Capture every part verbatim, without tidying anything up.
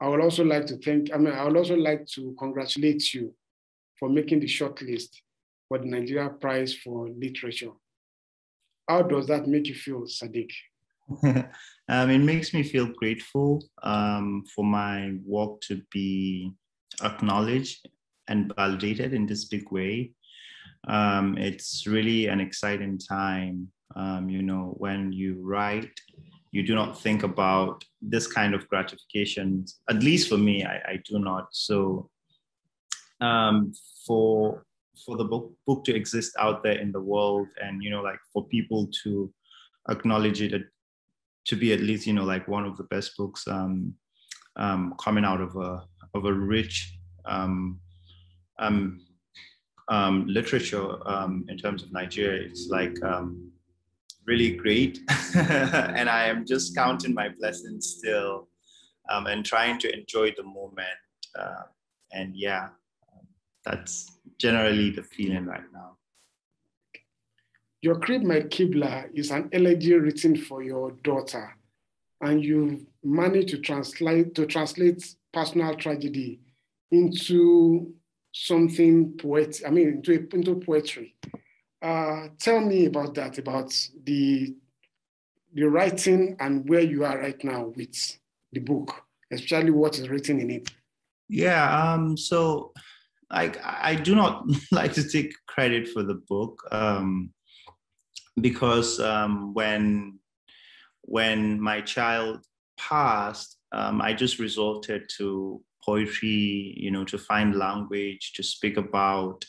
I would also like to thank, I mean, I would also like to congratulate you for making the shortlist for the Nigeria Prize for Literature. How does that make you feel, Sadiq? um, it makes me feel grateful um, for my work to be acknowledged and validated in this big way. Um, it's really an exciting time. Um, you know, when you write, you do not think about this kind of gratification. At least for me, I, I do not. So um, for for the book, book to exist out there in the world, and, you know, like for people to acknowledge it, to be at least, you know, like one of the best books um, um, coming out of a of a rich um, um, um, literature um, in terms of Nigeria, it's like um, really great. And I am just counting my blessings still um, and trying to enjoy the moment. Uh, and yeah, that's generally the feeling right now. Your Crib, My Qibla is an elegy written for your daughter, and you've managed to translate to translate personal tragedy into something poetic. I mean, into a, into poetry. Uh, tell me about that, about the the writing and where you are right now with the book, especially what is written in it. Yeah. Um. So, like, I do not like to take credit for the book. Um. Because um, when, when my child passed, um, I just resorted to poetry, you know, to find language, to speak about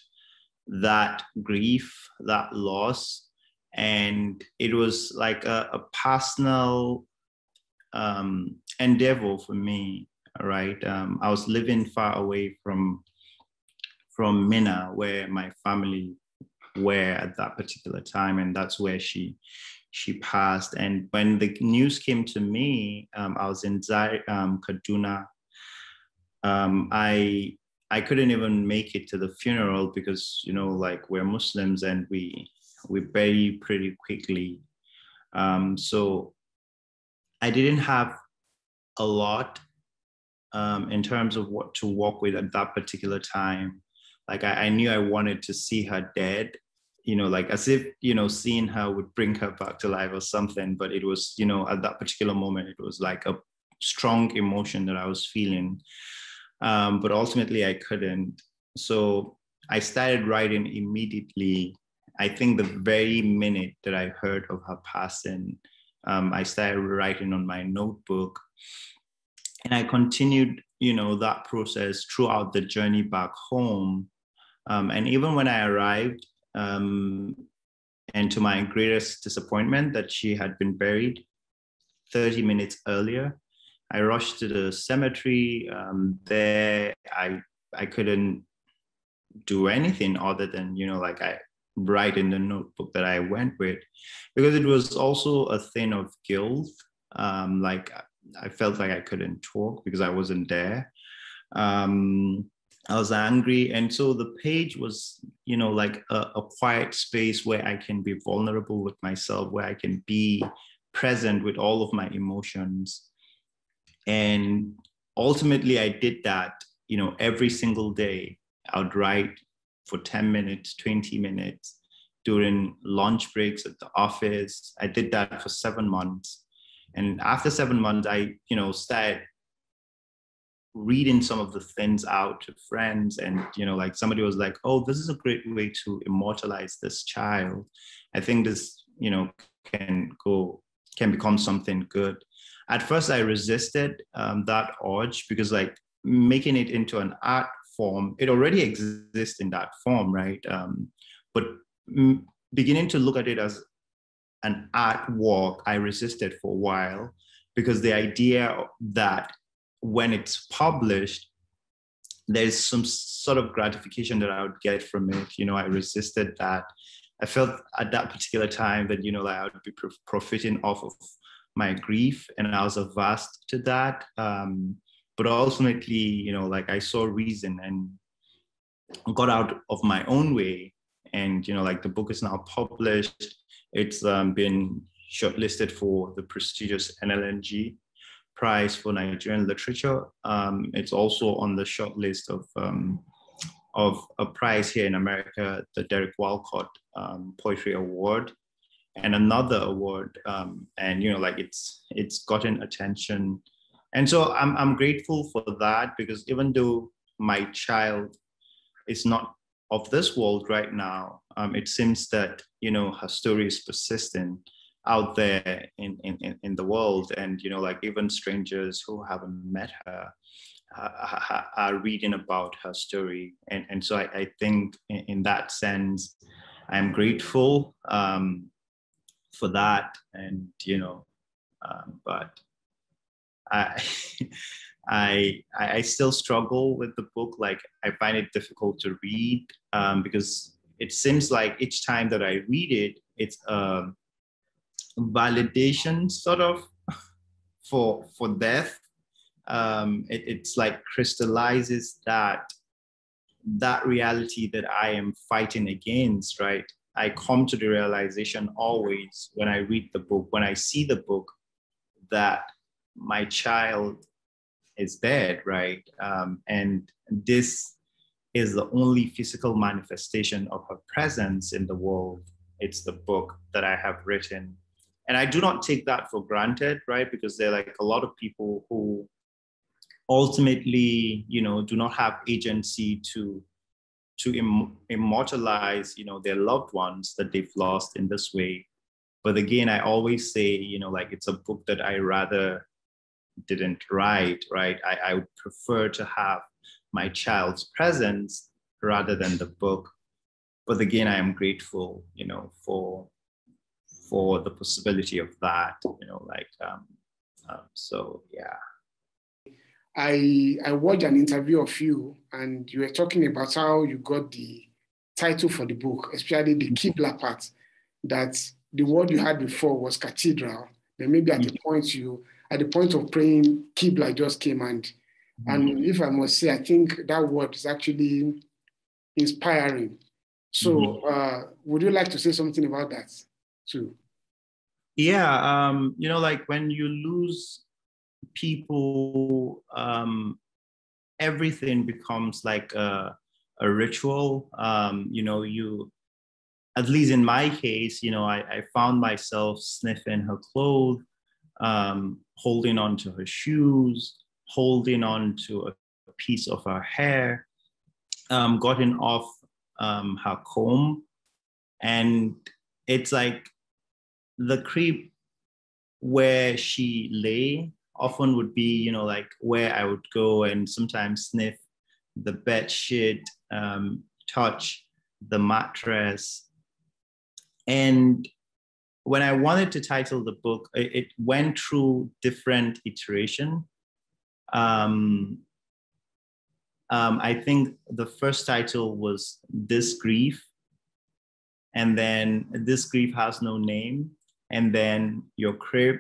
that grief, that loss. And it was like a, a personal um, endeavor for me, right? Um, I was living far away from, from Minna, where my family where at that particular time, and that's where she she passed. And when the news came to me, um, I was in Zai, um, Kaduna. Um, I I couldn't even make it to the funeral because, you know, like we're Muslims and we we bury pretty quickly. Um, so I didn't have a lot um, in terms of what to walk with at that particular time. Like I, I knew I wanted to see her dead, you know, like as if, you know, seeing her would bring her back to life or something. But it was, you know, at that particular moment, it was like a strong emotion that I was feeling. Um, but ultimately I couldn't. So I started writing immediately. I think the very minute that I heard of her passing, um, I started writing on my notebook. And I continued, you know, that process throughout the journey back home. Um, and even when I arrived, um, and to my greatest disappointment that she had been buried thirty minutes earlier, I rushed to the cemetery. Um, there, I, I couldn't do anything other than, you know, like I write in the notebook that I went with, because it was also a thing of guilt. Um, like I felt like I couldn't talk because I wasn't there. Um, I was angry. And so the page was, you know, like a, a quiet space where I can be vulnerable with myself, where I can be present with all of my emotions. And ultimately I did that, you know, every single day. I would write for ten minutes, twenty minutes during lunch breaks at the office. I did that for seven months. And after seven months, I, you know, started reading some of the things out to friends. And, you know, like somebody was like, oh, this is a great way to immortalize this child. I think this, you know, can go, can become something good. At first, I resisted um, that urge because, like, making it into an art form, it already exists in that form, right? Um, but m- beginning to look at it as an artwork, I resisted for a while, because the idea that when it's published, there's some sort of gratification that I would get from it. You know, I resisted that. I felt at that particular time that, you know, like I would be profiting off of my grief, and I was averse to that. Um, but ultimately, you know, like I saw reason and got out of my own way. And, you know, like the book is now published. It's um, been shortlisted for the prestigious N L N G Prize for Nigerian Literature. Um, it's also on the short list of, um, of a prize here in America, the Derek Walcott um, Poetry Award, and another award. Um, and, you know, like it's, it's gotten attention. And so I'm, I'm grateful for that, because even though my child is not of this world right now, um, it seems that, you know, her story is persistent out there in, in, in the world. And, you know, like even strangers who haven't met her uh, are reading about her story. And, and so I, I think in, in that sense, I'm grateful um, for that. And, you know, um, but I, I, I still struggle with the book. Like I find it difficult to read um, because it seems like each time that I read it, it's uh, validation sort of for for death. Um, it, it's like crystallizes that that reality that I am fighting against, right? I come to the realization always when I read the book, when I see the book, that my child is dead, right? Um, and this is the only physical manifestation of her presence in the world. It's the book that I have written. And I do not take that for granted, right? Because there are like a lot of people who ultimately, you know, do not have agency to, to im- immortalize, you know, their loved ones that they've lost in this way. But again, I always say, you know, like it's a book that I rather didn't write, right? I, I would prefer to have my child's presence rather than the book. But again, I am grateful, you know, for for the possibility of that, you know, like, um, um, so yeah. I, I watched an interview of you, and you were talking about how you got the title for the book, especially the Qibla part, that the word you had before was cathedral. Then maybe at the point you, at the point of praying, Qibla just came, and and if I must say, I think that word is actually inspiring. So uh, would you like to say something about that too? Yeah, um, you know, like when you lose people, um, everything becomes like a, a ritual. Um, you know, you, at least in my case, you know, I, I found myself sniffing her clothes, um, holding on to her shoes, holding on to a piece of her hair, um, gotten off um, her comb. And it's like the crib where she lay often would be, you know, like where I would go and sometimes sniff the bed sheet, um, touch the mattress. And when I wanted to title the book, it, it went through different iteration. Um, um, I think the first title was This Grief, and then This Grief Has No Name, and then Your Crib,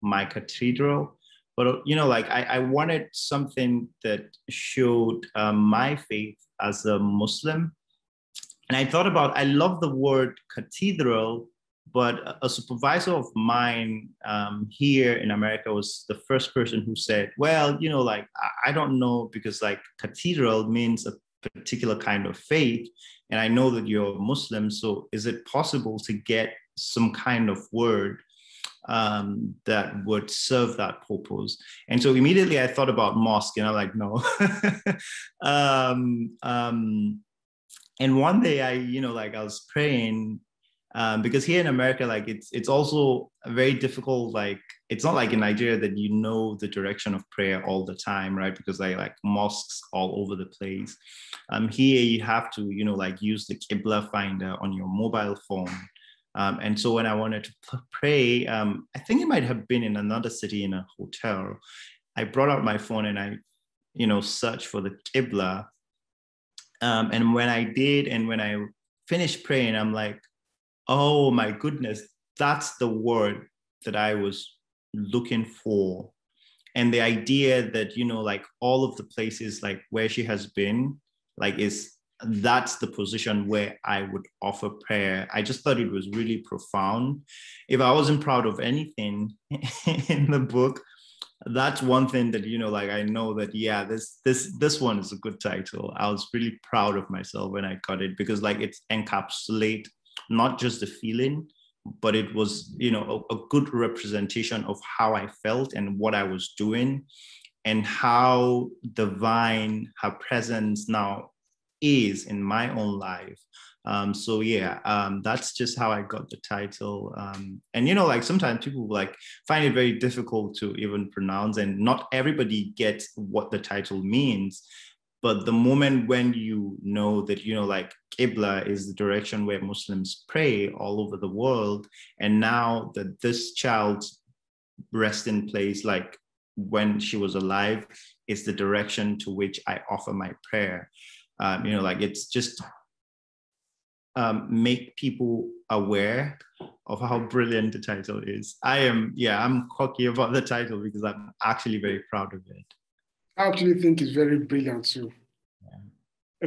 My Cathedral. But, you know, like I, I wanted something that showed uh, my faith as a Muslim. And I thought about, I love the word cathedral, but a supervisor of mine um, here in America was the first person who said, well, you know, like, I, I don't know, because like cathedral means a particular kind of faith. And I know that you're Muslim, so is it possible to get some kind of word um, that would serve that purpose? And so immediately I thought about mosque, and I'm like, no. um, um, And one day I, you know, like I was praying um, because here in America, like it's it's also very difficult. Like it's not like in Nigeria that you know the direction of prayer all the time, right? Because like like mosques all over the place. Um, here you have to, you know, like use the Qibla finder on your mobile phone. Um, and so when I wanted to pray, um, I think it might have been in another city in a hotel. I brought out my phone and I, you know, searched for the Qibla. Um, and when I did, and when I finished praying, I'm like, oh my goodness, that's the word that I was looking for. And the idea that, you know, like all of the places like where she has been, like is that's the position where I would offer prayer. I just thought it was really profound. If I wasn't proud of anything in the book, that's one thing that, you know, like I know that, yeah, this this this one is a good title. I was really proud of myself when I got it, because like it's encapsulate not just the feeling, but it was, you know, a, a good representation of how I felt and what I was doing and how divine her presence now is in my own life. Um, so yeah, um, that's just how I got the title. Um, and, you know, like sometimes people like find it very difficult to even pronounce, and not everybody gets what the title means. But the moment when you know that, you know, like Qibla is the direction where Muslims pray all over the world, and now that this child's resting place, like when she was alive, is the direction to which I offer my prayer. Um, you know, like it's just um, make people aware of how brilliant the title is. I am, yeah, I'm cocky about the title because I'm actually very proud of it. I actually think it's very brilliant too. Yeah.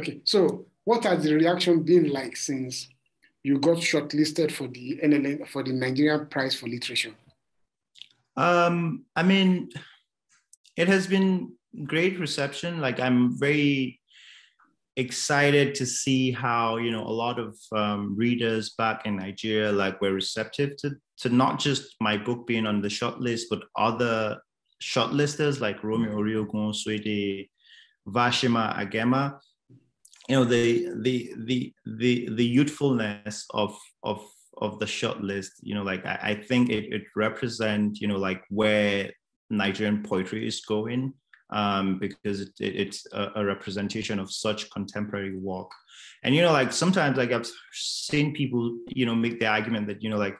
Okay, so what has the reaction been like since you got shortlisted for the N L N, for the Nigeria Prize for Literature? Um, I mean, it has been great reception. Like I'm very excited to see how, you know, a lot of um, readers back in Nigeria like were receptive to, to not just my book being on the shortlist, but other shortlisters like Romeo Oriogun, Suede, Vashima Agema. You know, the the the the the youthfulness of of of the shortlist, you know, like I, I think it it represents, you know, like where Nigerian poetry is going, um, because it, it, it's a, a representation of such contemporary work. And, you know, like sometimes like I've seen people, you know, make the argument that, you know, like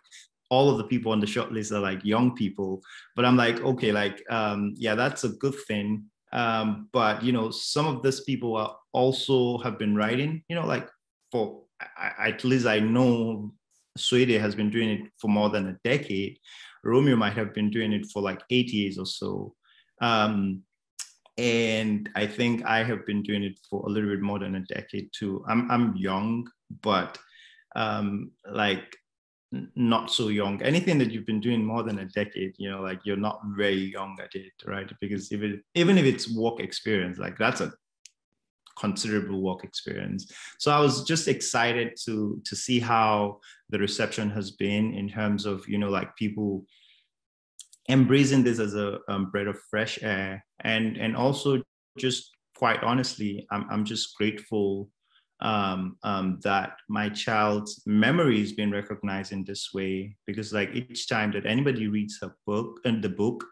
all of the people on the shortlist are like young people, but I'm like, okay, like, um, yeah, that's a good thing. Um, but, you know, some of these people are also have been writing, you know, like for, I, at least I know Suede has been doing it for more than a decade. Romeo might have been doing it for like eight years or so. Um, and I think I have been doing it for a little bit more than a decade too. I'm, I'm young, but um, like, not so young. Anything that you've been doing more than a decade, you know, like you're not very young at it, right? Because even even if it's work experience, like that's a considerable work experience. So I was just excited to to see how the reception has been in terms of, you know, like people embracing this as a um, breath of fresh air, and and also just quite honestly, I'm I'm just grateful um um that my child's memory is being recognized in this way, because like each time that anybody reads her book and the book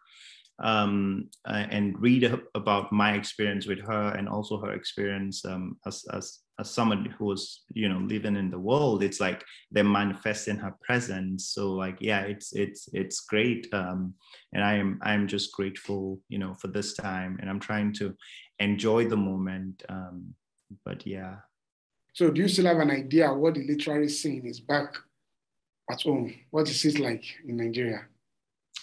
um uh, and read about my experience with her and also her experience um as as as someone who was, you know, living in the world, it's like they're manifesting her presence. So like, yeah, it's it's it's great, um and i am i'm just grateful, you know, for this time, and I'm trying to enjoy the moment, um but yeah. So do you still have an idea what the literary scene is back at home? What is it like in Nigeria?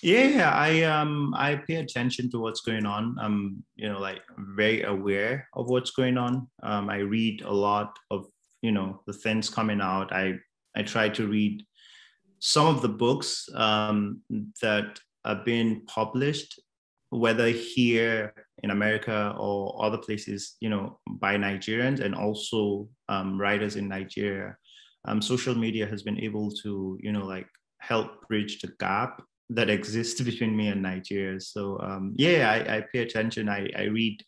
Yeah, I um I pay attention to what's going on. I'm, you know, like very aware of what's going on. Um, I read a lot of, you know, the things coming out. I I try to read some of the books um, that are being published, whether here in America or other places, you know, by Nigerians and also um, writers in Nigeria. Um, social media has been able to, you know, like help bridge the gap that exists between me and Nigeria. So um, yeah, I, I pay attention. I, I read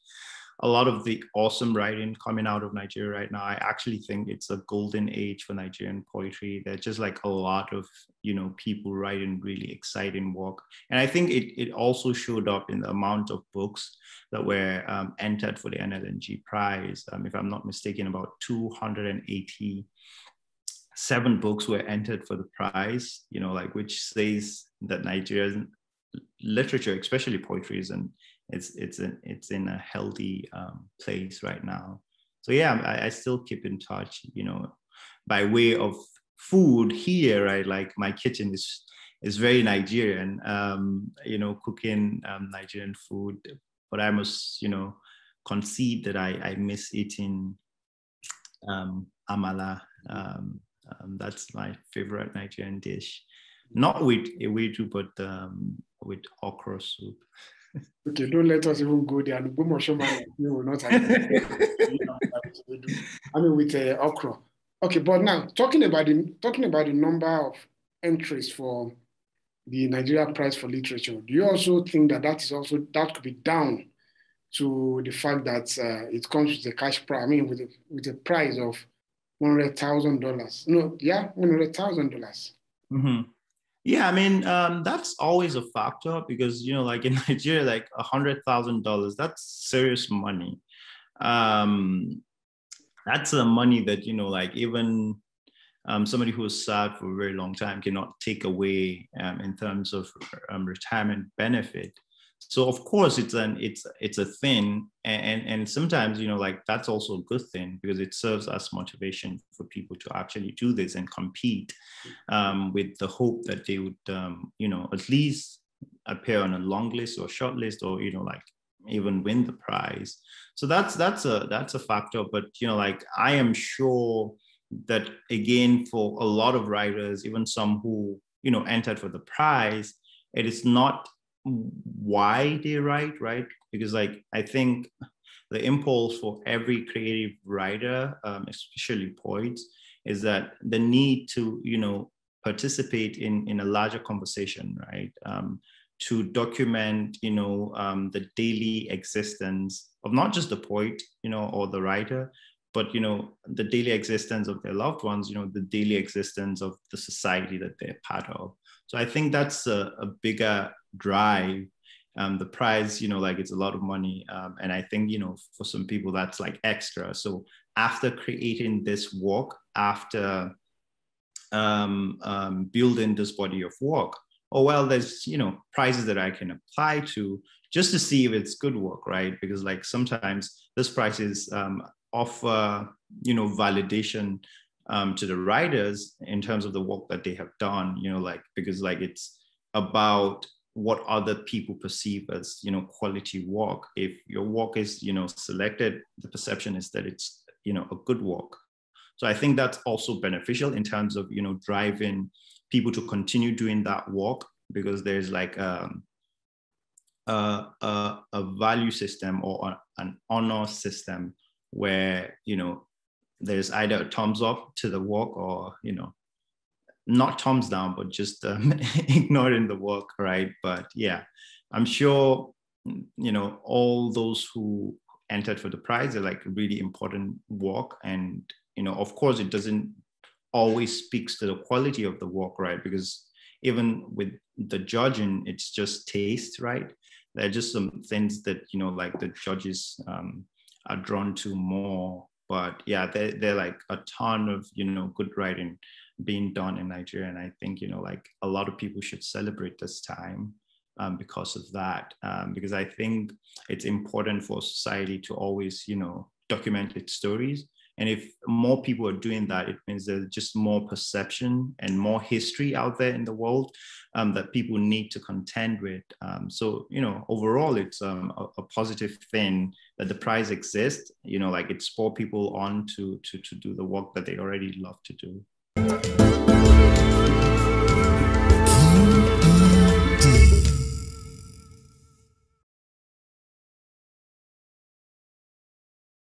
a lot of the awesome writing coming out of Nigeria right now. I actually think it's a golden age for Nigerian poetry. There's just like a lot of, you know, people writing really exciting work. And I think it, it also showed up in the amount of books that were um, entered for the N L N G Prize. Um, if I'm not mistaken, about two hundred eighty-seven books were entered for the prize, you know, like which says that Nigerian literature, especially poetry, is an It's it's in it's in a healthy um, place right now. So yeah, I, I still keep in touch, you know, by way of food here, right? Like my kitchen is is very Nigerian, um, you know, cooking um, Nigerian food. But I must, you know, concede that I I miss eating um, amala. Um, um, that's my favorite Nigerian dish, not with ewedu, but um, with okra soup. Okay, don't let us even go there. And will not have I mean, with uh, okra. Okay, but now talking about the talking about the number of entries for the Nigeria Prize for Literature, do you also think that that is also that could be down to the fact that uh, it comes with a cash prize? I mean, with a, with a prize of one hundred thousand dollars. No, yeah, one hundred thousand mm-hmm. dollars. Yeah, I mean, um, that's always a factor because, you know, like in Nigeria, like one hundred thousand dollars, that's serious money. Um, that's the money that, you know, like even um, somebody who has served for a very long time cannot take away um, in terms of um, retirement benefit. So, of course, it's an it's it's a thing. And, and, and sometimes, you know, like that's also a good thing because it serves as motivation for people to actually do this and compete um, with the hope that they would, um, you know, at least appear on a long list or short list or, you know, like even win the prize. So that's that's a that's a factor. But, you know, like I am sure that, again, for a lot of writers, even some who, you know, entered for the prize, it is not why they write, right? Because like, I think the impulse for every creative writer, um, especially poets, is that the need to, you know, participate in, in a larger conversation, right? Um, to document, you know, um, the daily existence of not just the poet, you know, or the writer, but, you know, the daily existence of their loved ones, you know, the daily existence of the society that they're part of. So I think that's a, a bigger drive. Um, the prize, you know, like it's a lot of money. Um, and I think, you know, for some people that's like extra. So after creating this work, after um, um, building this body of work, oh, well, there's, you know, prizes that I can apply to just to see if it's good work, right? Because like sometimes this prize is um, offer, you know, validation um, to the writers in terms of the work that they have done, you know, like, because like it's about what other people perceive as, you know, quality work. If your work is, you know, selected, the perception is that it's, you know, a good work. So I think that's also beneficial in terms of, you know, driving people to continue doing that work because there's like a, a, a, a value system or an honor system where, you know, there's either a thumbs up to the work or, you know, not thumbs down, but just um, ignoring the work, right? But yeah, I'm sure, you know, all those who entered for the prize are like really important work. And, you know, of course, it doesn't always speaks to the quality of the work, right? Because even with the judging, it's just taste, right? There are just some things that, you know, like the judges um, are drawn to more. But yeah, they're, they're like a ton of, you know, good writing being done in Nigeria. And I think, you know, like a lot of people should celebrate this time um, because of that, um, because I think it's important for society to always, you know, document its stories. And if more people are doing that, it means there's just more perception and more history out there in the world um, that people need to contend with. Um, so, you know, overall, it's um, a, a positive thing that the prize exists, you know, like it's for people on to, to, to do the work that they already love to do.